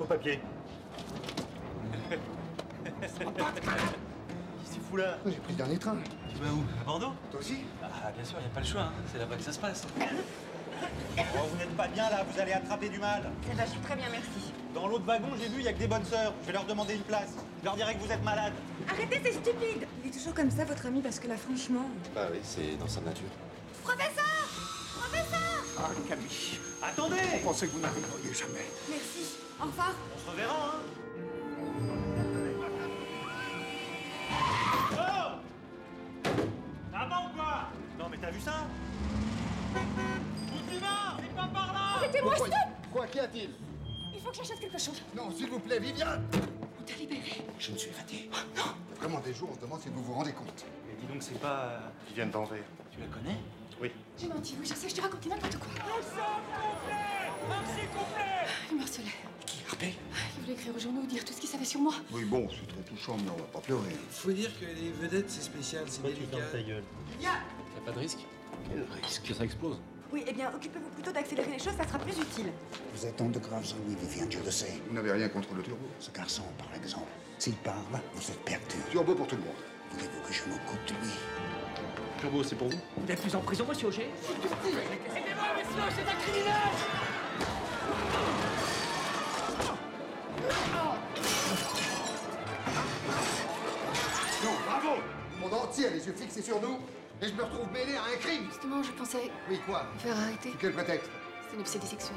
Au papier. Qu'est-ce qu'il fout là? J'ai pris le dernier train. Tu vas où? À Bordeaux? Toi aussi? Ah, bien sûr, y a pas le choix, hein. C'est là-bas que ça se passe. Oh, vous n'êtes pas bien là, vous allez attraper du mal. Ça va, je suis très bien, merci. Dans l'autre wagon, j'ai vu, il y a que des bonnes sœurs. Je vais leur demander une place. Je leur dirai que vous êtes malade. Arrêtez, c'est stupide. Il est toujours comme ça, votre ami, parce que là, franchement... Bah oui, c'est dans sa nature. Professeur! Professeur! Ah, Camille. Attendez! Je pensais que vous n'arriveriez jamais. Merci. Enfin. On se reverra, hein. Oh! Ça va ou quoi? Non, mais t'as vu ça? On y va! C'est pas par là! Arrêtez-moi, stop! Quoi, qu'y a-t-il? Il faut que j'achète quelque chose. Non, s'il vous plaît, Viviane! On t'a libéré. Je me suis évadé. Oh, non! Il y a vraiment des jours, on se demande si vous vous rendez compte. Mais dis donc, c'est pas... Viviane d'Anvers. Tu la connais? Oui. J'ai menti, oui, je sais, je te racontais n'importe quoi. Nous sommes complets! Merci complet! Il me harcelait. Qui? Rappel? Il voulait écrire au journal, dire tout ce qu'il savait sur moi. Oui, bon, c'est très touchant, mais on va pas pleurer. Faut dire que les vedettes, c'est spécial, c'est délicat. Tu ta gueule. Viviane! T'as pas de risque? Quel risque? Ça explose. Oui, eh bien, occupez-vous plutôt d'accélérer les choses, ça sera plus utile. Vous êtes en de graves ennuis, Viviane, je le sais. Vous n'avez rien contre le turbo. Ce garçon, par exemple, s'il parle, vous êtes perdu. Turbo pour tout le monde. Voulez-vous que je m'occupe de lui? Turbo, c'est pour vous? Vous n'êtes plus en prison, monsieur Ogé? Aidez-moi, mais sinon, c'est un criminel! Non, bravo! Le monde entier a les yeux fixés sur nous. Et je me retrouve mêlé à un crime! Justement, je pensais... Oui, quoi? Me faire arrêter. Sous quel prétexte? C'est une obsédie sexuelle.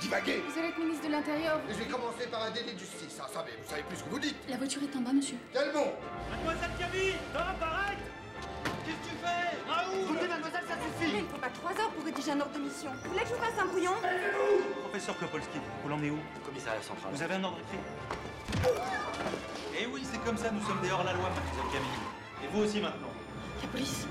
Divaguer! Vous allez être ministre de l'Intérieur. Et je vais commencer par un délit de justice, hein, ça, mais vous savez plus ce que vous dites. La voiture est en bas, monsieur. Calmons! Mademoiselle Camille! Hop, arrête! Qu'est-ce que tu fais? Raoul! Écoutez, mademoiselle, ça suffit! Mais il ne faut pas 3 heures pour rédiger un ordre de mission. Vous voulez que je vous fasse un brouillon? Allez-vous! Professeur Kopolski, vous l'emmenez où? Au commissariat central. Vous avez un ordre écrit? Eh oui, c'est comme ça, nous sommes des hors-la-loi, mademoiselle Camille. Et vous aussi, maintenant. La police.